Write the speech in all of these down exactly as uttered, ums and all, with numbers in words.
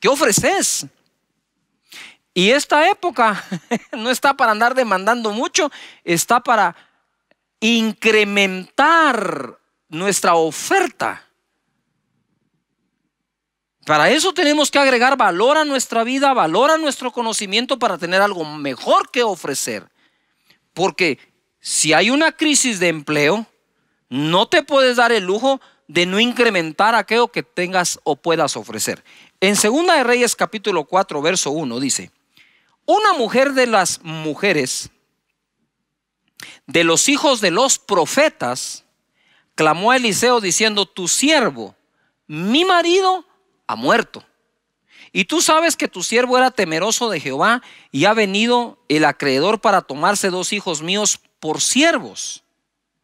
¿Qué ofreces? Y esta época no está para andar demandando mucho, está para incrementar nuestra oferta. Para eso tenemos que agregar valor a nuestra vida, valor a nuestro conocimiento para tener algo mejor que ofrecer. Porque si hay una crisis de empleo, no te puedes dar el lujo de no incrementar aquello que tengas o puedas ofrecer. En Segunda de Reyes capítulo cuatro verso uno dice: una mujer de las mujeres de los hijos de los profetas clamó a Eliseo diciendo: tu siervo, mi marido, ha muerto, y tú sabes que tu siervo era temeroso de Jehová, y ha venido el acreedor para tomarse dos hijos míos por siervos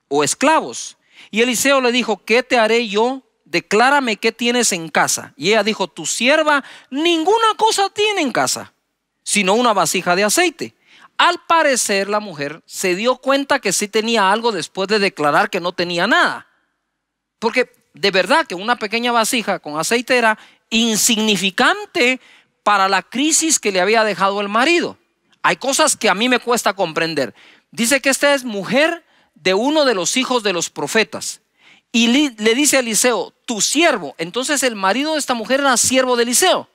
o esclavos. Y Eliseo le dijo: ¿qué te haré yo? Declárame qué tienes en casa. Y ella dijo: tu sierva ninguna cosa tiene en casa, sino una vasija de aceite. Al parecer la mujer se dio cuenta que sí tenía algo después de declarar que no tenía nada, porque de verdad que una pequeña vasija con aceite era insignificante para la crisis que le había dejado el marido. Hay cosas que a mí me cuesta comprender. Dice que esta es mujer de uno de los hijos de los profetas. Y le dice a Eliseo: tu siervo. Entonces el marido de esta mujer era siervo de Eliseo,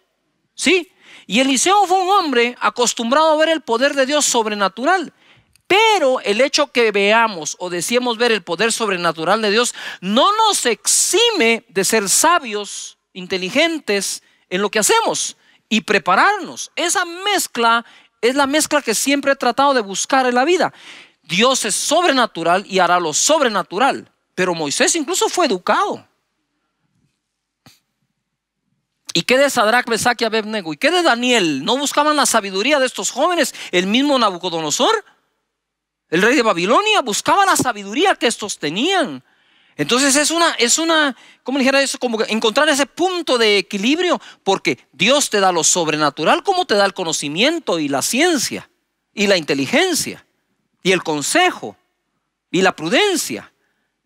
¿sí? Y Eliseo fue un hombre acostumbrado a ver el poder de Dios sobrenatural. Pero el hecho que veamos o deseemos ver el poder sobrenatural de Dios no nos exime de ser sabios, inteligentes en lo que hacemos y prepararnos. Esa mezcla es la mezcla que siempre he tratado de buscar en la vida. Dios es sobrenatural y hará lo sobrenatural. Pero Moisés incluso fue educado. ¿Y qué de Sadrac, Mesac y Abednego? ¿Y qué de Daniel? ¿No buscaban la sabiduría de estos jóvenes? El mismo Nabucodonosor, el rey de Babilonia, buscaba la sabiduría que estos tenían. Entonces es una, es una, ¿cómo dijera eso? Como encontrar ese punto de equilibrio, porque Dios te da lo sobrenatural como te da el conocimiento y la ciencia y la inteligencia y el consejo y la prudencia.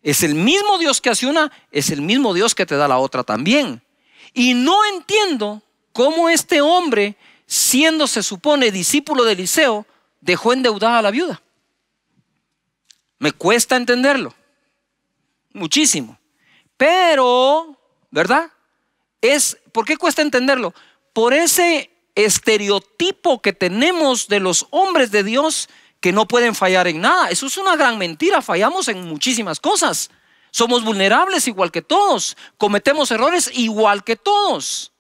Es el mismo Dios que hace una, es el mismo Dios que te da la otra también. Y no entiendo cómo este hombre, siendo se supone discípulo de Eliseo, dejó endeudada a la viuda. Me cuesta entenderlo muchísimo, pero ¿verdad? Es, ¿por qué cuesta entenderlo? Por ese estereotipo que tenemos de los hombres de Dios que no pueden fallar en nada. Eso es una gran mentira. Fallamos en muchísimas cosas. Somos vulnerables igual que todos. Cometemos errores igual que todos,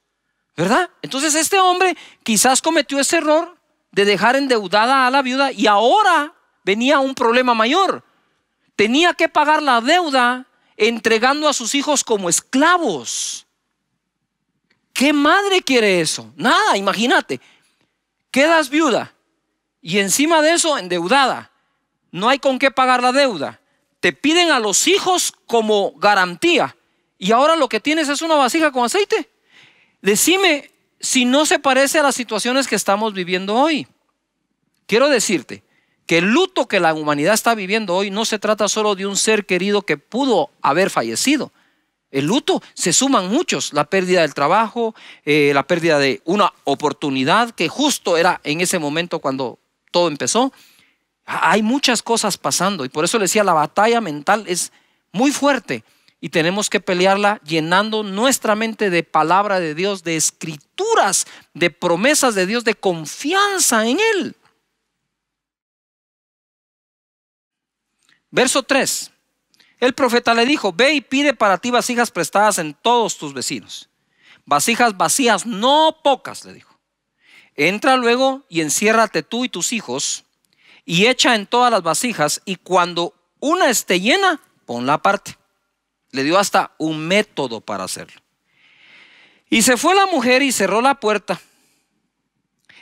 ¿verdad? Entonces este hombre quizás cometió ese error de dejar endeudada a la viuda, y ahora venía un problema mayor. Tenía que pagar la deuda entregando a sus hijos como esclavos. ¿Qué madre quiere eso? Nada, imagínate. Quedas viuda y encima de eso endeudada. No hay con qué pagar la deuda. Te piden a los hijos como garantía, y ahora lo que tienes es una vasija con aceite. Decime si no se parece a las situaciones que estamos viviendo hoy. Quiero decirte que el luto que la humanidad está viviendo hoy no se trata solo de un ser querido que pudo haber fallecido. El luto se suman muchos: la pérdida del trabajo, eh, la pérdida de una oportunidad que justo era en ese momento cuando todo empezó. Hay muchas cosas pasando, y por eso le decía, la batalla mental es muy fuerte y tenemos que pelearla llenando nuestra mente de palabra de Dios, de escrituras, de promesas de Dios, de confianza en Él. Verso tres, el profeta le dijo: ve y pide para ti vasijas prestadas en todos tus vecinos, vasijas vacías, no pocas, le dijo. Entra luego y enciérrate tú y tus hijos, y echa en todas las vasijas, y cuando una esté llena, ponla aparte. Le dio hasta un método para hacerlo. Y se fue la mujer y cerró la puerta,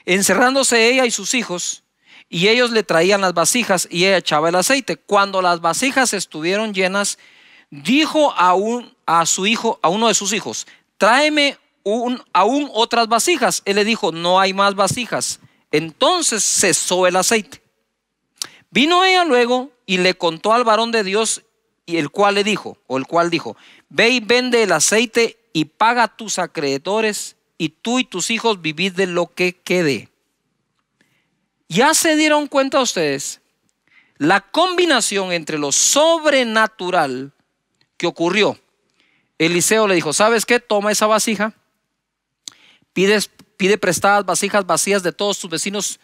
encerrándose ella y sus hijos. Y ellos le traían las vasijas y ella echaba el aceite. Cuando las vasijas estuvieron llenas, dijo a, un, a su hijo, a uno de sus hijos: tráeme un, aún otras vasijas. Él le dijo: no hay más vasijas. Entonces cesó el aceite. Vino ella luego y le contó al varón de Dios, y el cual le dijo, o el cual dijo: ve y vende el aceite y paga a tus acreedores y tú y tus hijos vivid de lo que quede. Ya se dieron cuenta ustedes la combinación entre lo sobrenatural que ocurrió. Eliseo le dijo, ¿sabes qué? Toma esa vasija, pides, pide prestadas vasijas vacías de todos tus vecinos,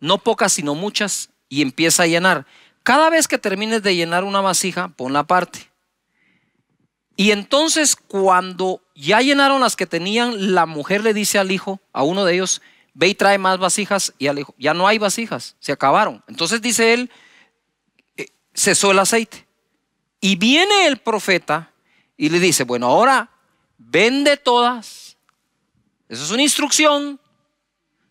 no pocas sino muchas, y empieza a llenar. Cada vez que termines de llenar una vasija, ponla aparte. Y entonces cuando ya llenaron las que tenían, la mujer le dice al hijo, a uno de ellos, ve y trae más vasijas. Y al hijo, ya no hay vasijas, se acabaron. Entonces dice él, eh, cesó el aceite. Y viene el profeta y le dice, bueno, ahora vende todas. Eso es una instrucción.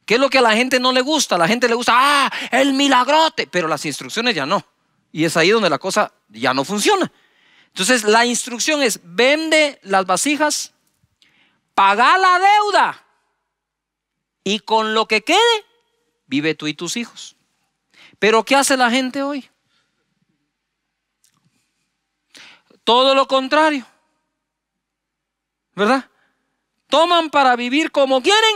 ¿Qué es lo que a la gente no le gusta? A la gente le gusta, ah, el milagrote. Pero las instrucciones ya no. Y es ahí donde la cosa ya no funciona. Entonces la instrucción es, vende las vasijas, paga la deuda y con lo que quede, vive tú y tus hijos. Pero ¿qué hace la gente hoy? Todo lo contrario, ¿verdad? Toman para vivir como quieren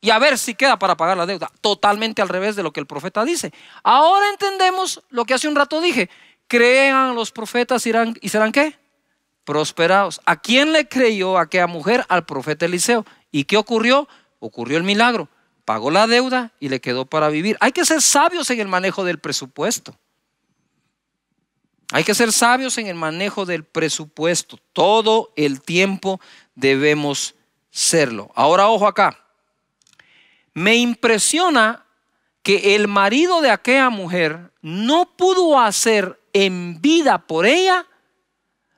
y a ver si queda para pagar la deuda. Totalmente al revés de lo que el profeta dice. Ahora entendemos lo que hace un rato dije. Crean los profetas irán, y serán ¿qué? Prosperados. ¿A quién le creyó aquella mujer? Al profeta Eliseo. ¿Y qué ocurrió? Ocurrió el milagro. Pagó la deuda y le quedó para vivir. Hay que ser sabios en el manejo del presupuesto. Hay que ser sabios en el manejo del presupuesto. Todo el tiempo debemos serlo. Ahora ojo acá. Me impresiona que el marido de aquella mujer no pudo hacer en vida por ella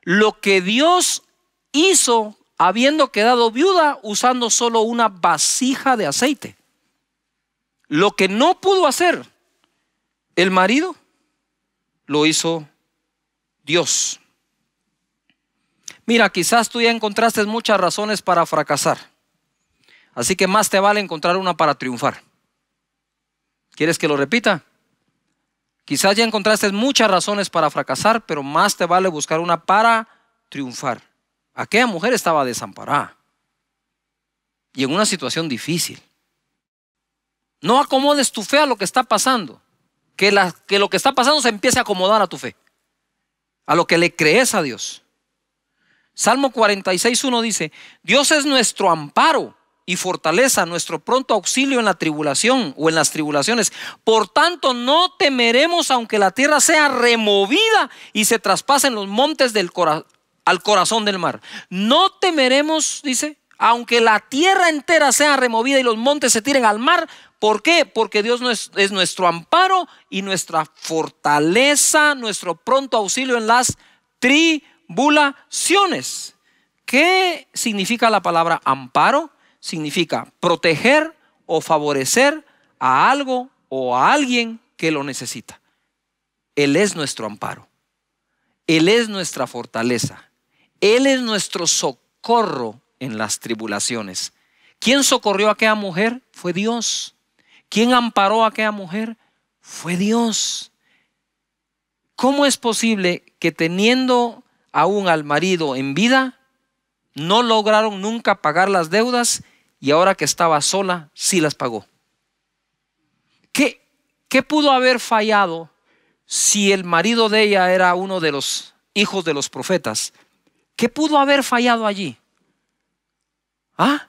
lo que Dios hizo habiendo quedado viuda usando solo una vasija de aceite. Lo que no pudo hacer el marido lo hizo Dios. Mira, quizás tú ya encontraste muchas razones para fracasar, así que más te vale encontrar una para triunfar. ¿Quieres que lo repita? Quizás ya encontraste muchas razones para fracasar, pero más te vale buscar una para triunfar. Aquella mujer estaba desamparada y en una situación difícil. No acomodes tu fe a lo que está pasando. Que, la, que lo que está pasando se empiece a acomodar a tu fe, a lo que le crees a Dios. Salmo cuarenta y seis, uno dice, Dios es nuestro amparo y fortaleza, nuestro pronto auxilio en la tribulación o en las tribulaciones. Por tanto, no temeremos aunque la tierra sea removida y se traspasen los montes del cora- al corazón del mar. No temeremos, dice, aunque la tierra entera sea removida y los montes se tiren al mar. ¿Por qué? Porque Dios es, es nuestro amparo y nuestra fortaleza, nuestro pronto auxilio en las tribulaciones. ¿Qué significa la palabra amparo? Significa proteger o favorecer a algo o a alguien que lo necesita. Él es nuestro amparo. Él es nuestra fortaleza. Él es nuestro socorro en las tribulaciones. ¿Quién socorrió a aquella mujer? Fue Dios. ¿Quién amparó a aquella mujer? Fue Dios. ¿Cómo es posible que teniendo aún al marido en vida, no lograron nunca pagar las deudas y ahora que estaba sola, sí las pagó? ¿Qué, qué pudo haber fallado si el marido de ella era uno de los hijos de los profetas? ¿Qué pudo haber fallado allí? ¿Ah?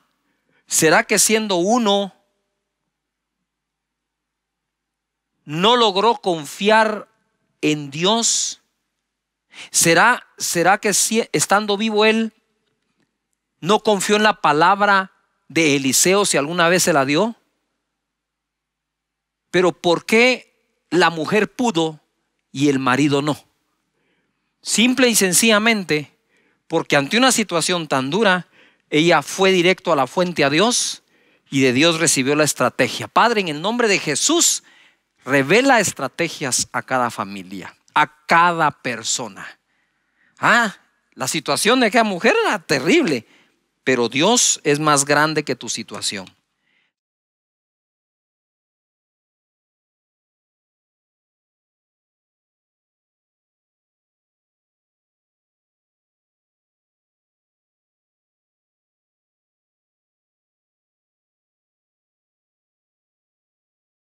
¿Será que siendo uno no logró confiar en Dios? ¿Será, será que si, estando vivo él no confió en la palabra de Eliseo si alguna vez se la dio? Pero ¿por qué la mujer pudo y el marido no? Simple y sencillamente porque ante una situación tan dura, ella fue directo a la fuente, a Dios, y de Dios recibió la estrategia. Padre, en el nombre de Jesús, revela estrategias a cada familia, a cada persona. Ah, la situación de aquella mujer era terrible. Pero Dios es más grande que tu situación.